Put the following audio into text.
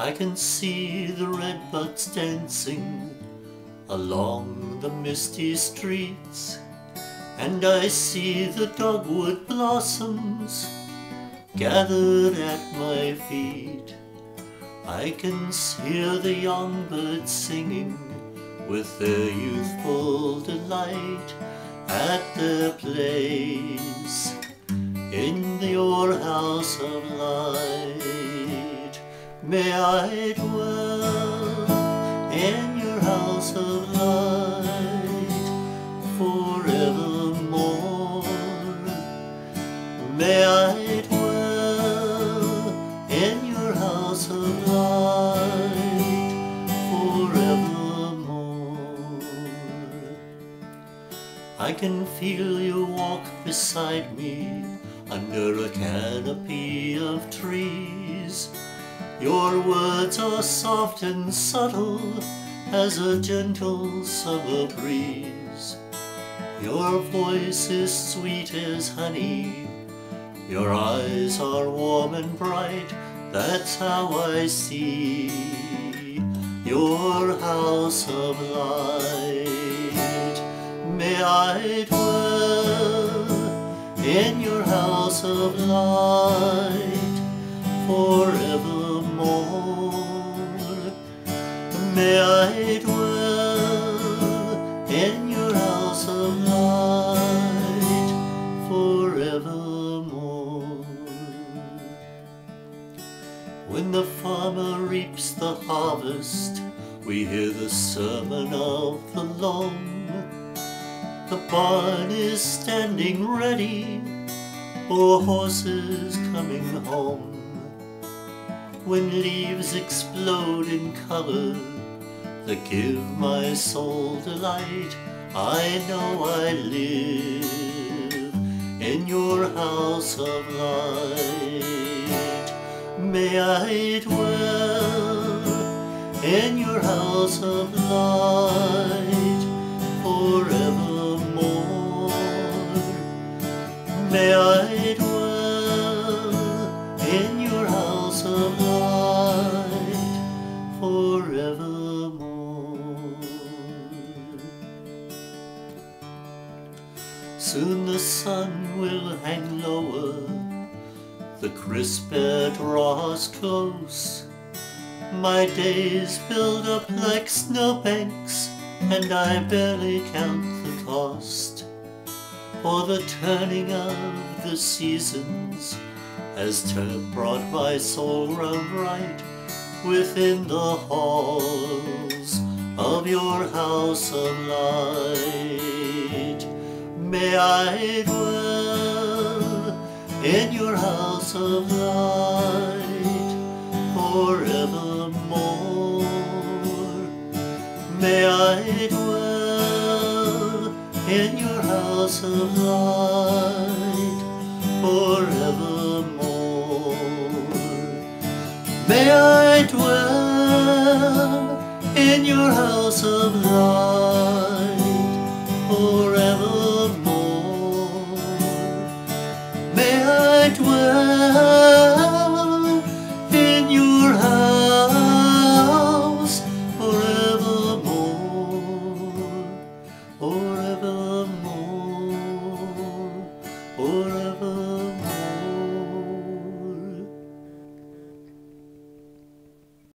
I can see the redbuds dancing along the misty streets, and I see the dogwood blossoms gathered at my feet. I can hear the young birds singing with their youthful delight at their place in your house of light. May I dwell in your house of light forevermore. May I dwell in your house of light forevermore. I can feel you walk beside me under a canopy of trees. Your words are soft and subtle as a gentle summer breeze. Your voice is sweet as honey, your eyes are warm and bright. That's how I see your house of light. May I dwell in your house of light forevermore. May I dwell in your house of light forevermore. When the farmer reaps the harvest, we hear the sermon of the long. The barn is standing ready for horses coming home. When leaves explode in color that give my soul delight, I know I live in your house of light. May I dwell in your house of light forevermore. May I soon the sun will hang lower, the crisp air draws close. My days build up like snowbanks, and I barely count the cost for the turning of the seasons has brought my soul round right within the halls of your house of light. May I dwell in your house of light forevermore. May I dwell in your house of light forevermore. May I dwell in your house of light.